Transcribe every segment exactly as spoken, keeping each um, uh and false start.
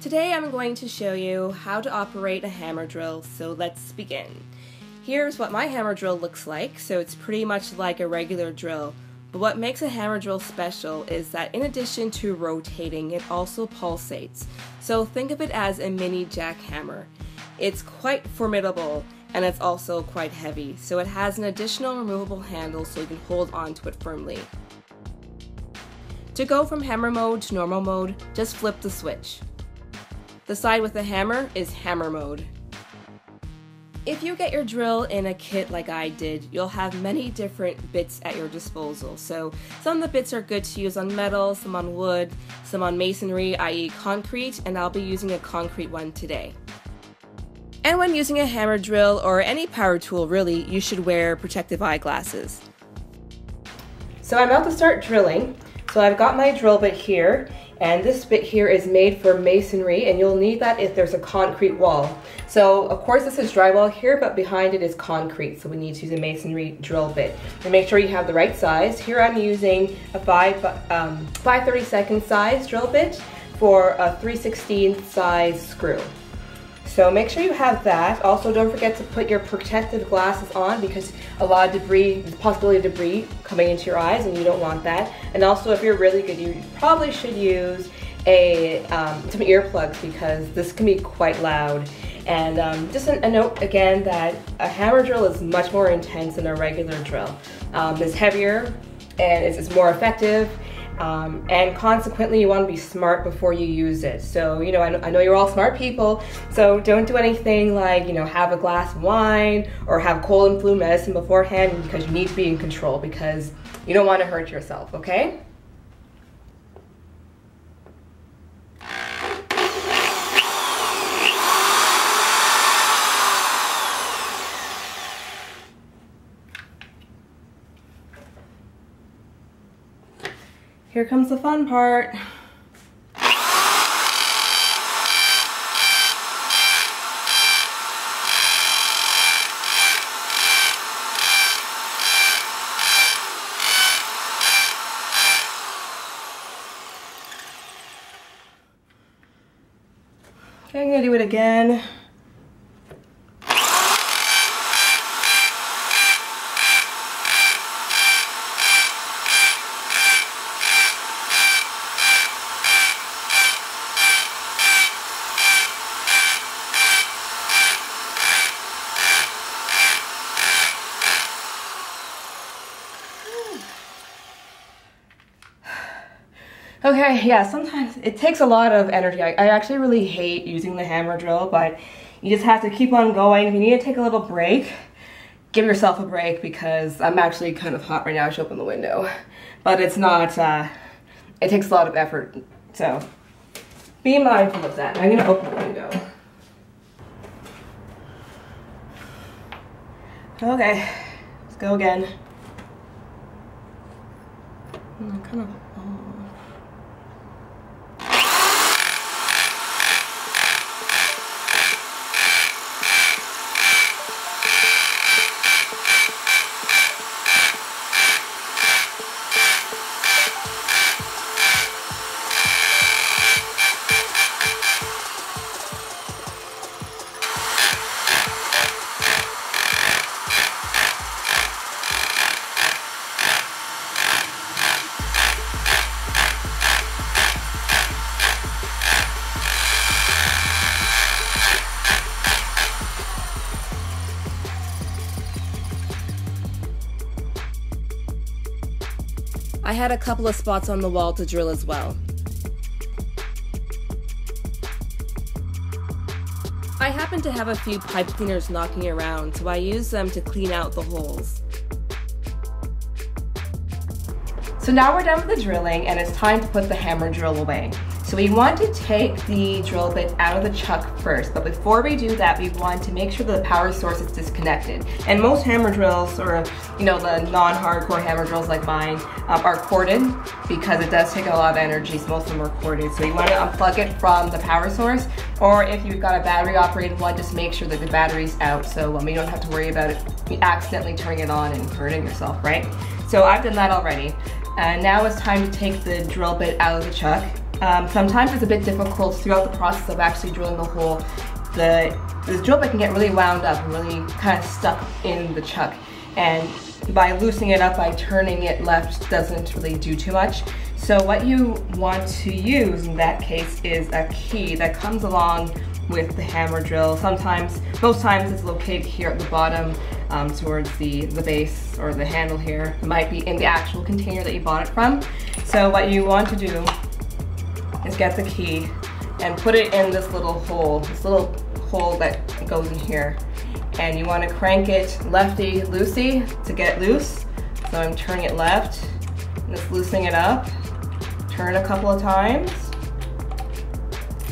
Today I'm going to show you how to operate a hammer drill, so let's begin. Here's what my hammer drill looks like, so it's pretty much like a regular drill. But what makes a hammer drill special is that in addition to rotating, it also pulsates. So think of it as a mini jackhammer. It's quite formidable and it's also quite heavy, so it has an additional removable handle so you can hold onto it firmly. To go from hammer mode to normal mode, just flip the switch. The side with the hammer is hammer mode. If you get your drill in a kit like I did, you'll have many different bits at your disposal. So some of the bits are good to use on metal, some on wood, some on masonry, that is concrete, and I'll be using a concrete one today. And when using a hammer drill or any power tool really, you should wear protective eyeglasses. So I'm about to start drilling. So I've got my drill bit here, and this bit here is made for masonry, and you'll need that if there's a concrete wall. So of course this is drywall here, but behind it is concrete, so we need to use a masonry drill bit. And make sure you have the right size. Here I'm using a five thirty-second size drill bit for a three sixteenth size screw. So make sure you have that. Also, don't forget to put your protective glasses on because a lot of debris, the possibility of debris coming into your eyes, and you don't want that. And also, if you're really good, you probably should use a um, some earplugs because this can be quite loud. And um, just a, a note again that a hammer drill is much more intense than a regular drill. Um, it's heavier and it's, it's more effective. Um, and consequently, you want to be smart before you use it. So, you know, I, I know you're all smart people, so don't do anything like, you know, have a glass of wine or have cold and flu medicine beforehand because you need to be in control because you don't want to hurt yourself, okay? Here comes the fun part. Okay, I'm gonna do it again. Okay, yeah, sometimes it takes a lot of energy. I, I actually really hate using the hammer drill, but you just have to keep on going. If you need to take a little break, give yourself a break because I'm actually kind of hot right now. I should open the window. But it's not, uh, it takes a lot of effort. So be mindful of that. I'm gonna open the window. Okay, let's go again. I'm kind of, oh. I had a couple of spots on the wall to drill as well. I happened to have a few pipe cleaners knocking around, so I used them to clean out the holes. So now we're done with the drilling and it's time to put the hammer drill away. So we want to take the drill bit out of the chuck first, but before we do that, we want to make sure that the power source is disconnected. And most hammer drills, or you know, the non-hardcore hammer drills like mine, um, are corded because it does take a lot of energy, so most of them are corded. So you want to unplug it from the power source, or if you've got a battery-operated one, just make sure that the battery's out so um, you don't have to worry about it accidentally turning it on and hurting yourself, right? So I've done that already. And uh, now it's time to take the drill bit out of the chuck. Um, sometimes it's a bit difficult throughout the process of actually drilling the hole. The, the drill bit can get really wound up and really kind of stuck in the chuck. And by loosening it up, by turning it left, doesn't really do too much. So what you want to use in that case is a key that comes along with the hammer drill. Sometimes, most times it's located here at the bottom, um, towards the, the base or the handle here. It might be in the actual container that you bought it from. So what you want to do is get the key and put it in this little hole, this little hole that goes in here. And you want to crank it lefty-loosey to get it loose. So I'm turning it left, just loosening it up, turn a couple of times,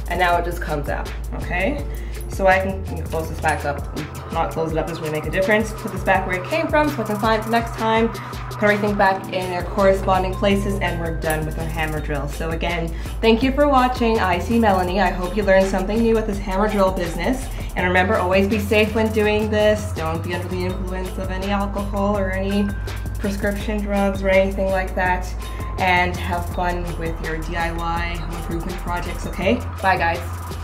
and now it just comes out, okay? So I can, can close this back up, not close it up, this is going to make a difference. Put this back where it came from so I can find it next time. Put everything back in their corresponding places, and we're done with our hammer drill. So again, thank you for watching I See Melanie. I hope you learned something new with this hammer drill business. And remember, always be safe when doing this. Don't be under the influence of any alcohol or any prescription drugs or anything like that. And have fun with your D I Y home improvement projects, okay? Bye, guys.